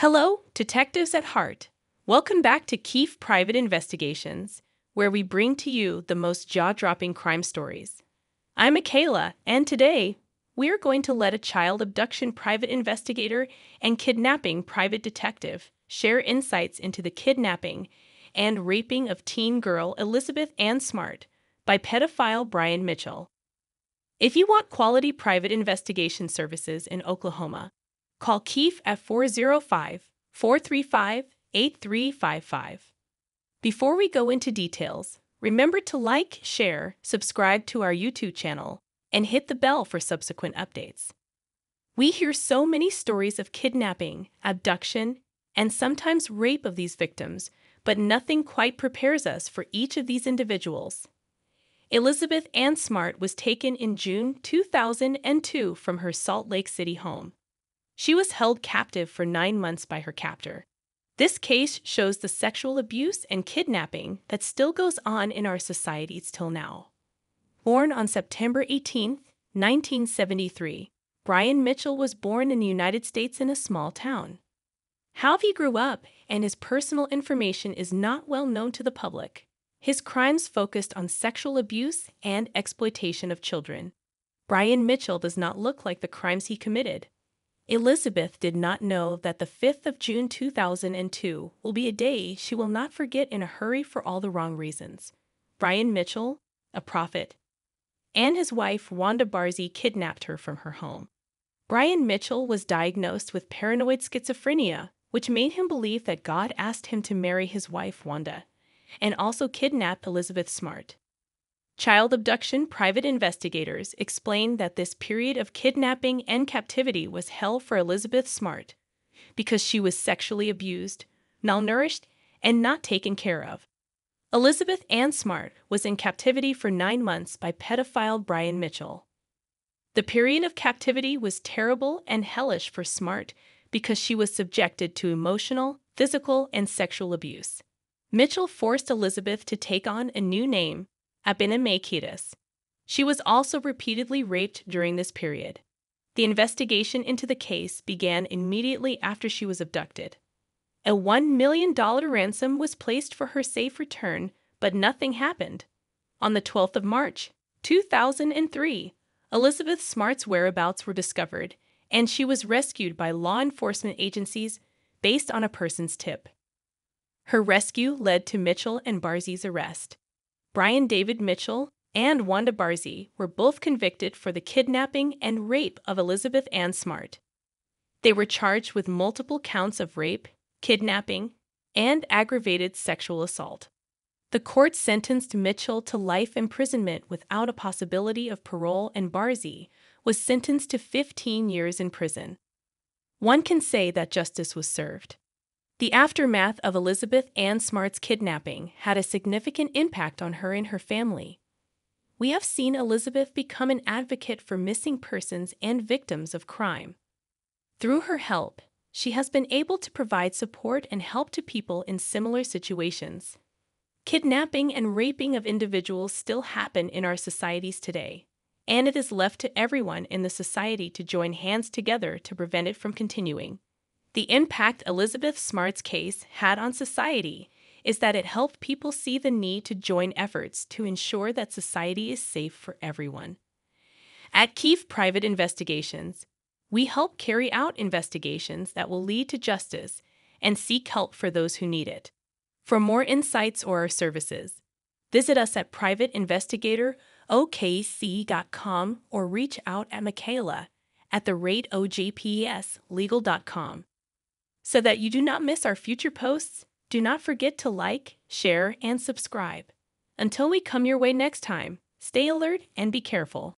Hello, detectives at heart. Welcome back to Keefe Private Investigations, where we bring to you the most jaw-dropping crime stories. I'm Makayla, and today, we're going to let a child abduction private investigator and kidnapping private detective share insights into the kidnapping and raping of teen girl Elizabeth Ann Smart by pedophile Brian Mitchell. If you want quality private investigation services in Oklahoma, call Keefe at 405-435-8355. Before we go into details, remember to like, share, subscribe to our YouTube channel, and hit the bell for subsequent updates. We hear so many stories of kidnapping, abduction, and sometimes rape of these victims, but nothing quite prepares us for each of these individuals. Elizabeth Ann Smart was taken in June 2002 from her Salt Lake City home. She was held captive for 9 months by her captor. This case shows the sexual abuse and kidnapping that still goes on in our societies till now. Born on September 18, 1973, Brian Mitchell was born in the United States in a small town. How he grew up and his personal information is not well known to the public. His crimes focused on sexual abuse and exploitation of children. Brian Mitchell does not look like the crimes he committed. Elizabeth did not know that the 5th of June 2002 will be a day she will not forget in a hurry for all the wrong reasons. Brian Mitchell, a prophet, and his wife Wanda Barzee kidnapped her from her home. Brian Mitchell was diagnosed with paranoid schizophrenia, which made him believe that God asked him to marry his wife Wanda, and also kidnap Elizabeth Smart. Child abduction private investigators explained that this period of kidnapping and captivity was hell for Elizabeth Smart because she was sexually abused, malnourished, and not taken care of. Elizabeth Ann Smart was in captivity for 9 months by pedophile Brian Mitchell. The period of captivity was terrible and hellish for Smart because she was subjected to emotional, physical, and sexual abuse. Mitchell forced Elizabeth to take on a new name, Abina Mekidus. She was also repeatedly raped during this period. The investigation into the case began immediately after she was abducted. A $1 million ransom was placed for her safe return, but nothing happened. On the 12th of March, 2003, Elizabeth Smart's whereabouts were discovered, and she was rescued by law enforcement agencies based on a person's tip. Her rescue led to Mitchell and Barzee's arrest. Brian David Mitchell and Wanda Barzee were both convicted for the kidnapping and rape of Elizabeth Ann Smart. They were charged with multiple counts of rape, kidnapping, and aggravated sexual assault. The court sentenced Mitchell to life imprisonment without a possibility of parole, and Barzee was sentenced to 15 years in prison. One can say that justice was served. The aftermath of Elizabeth Ann Smart's kidnapping had a significant impact on her and her family. We have seen Elizabeth become an advocate for missing persons and victims of crime. Through her help, she has been able to provide support and help to people in similar situations. Kidnapping and raping of individuals still happen in our societies today, and it is left to everyone in the society to join hands together to prevent it from continuing. The impact Elizabeth Smart's case had on society is that it helped people see the need to join efforts to ensure that society is safe for everyone. At Keefe Private Investigations, we help carry out investigations that will lead to justice and seek help for those who need it. For more insights or our services, visit us at privateinvestigatorokc.com or reach out at makayla@ojpslegal.com. So that you do not miss our future posts, do not forget to like, share, and subscribe. Until we come your way next time, stay alert and be careful.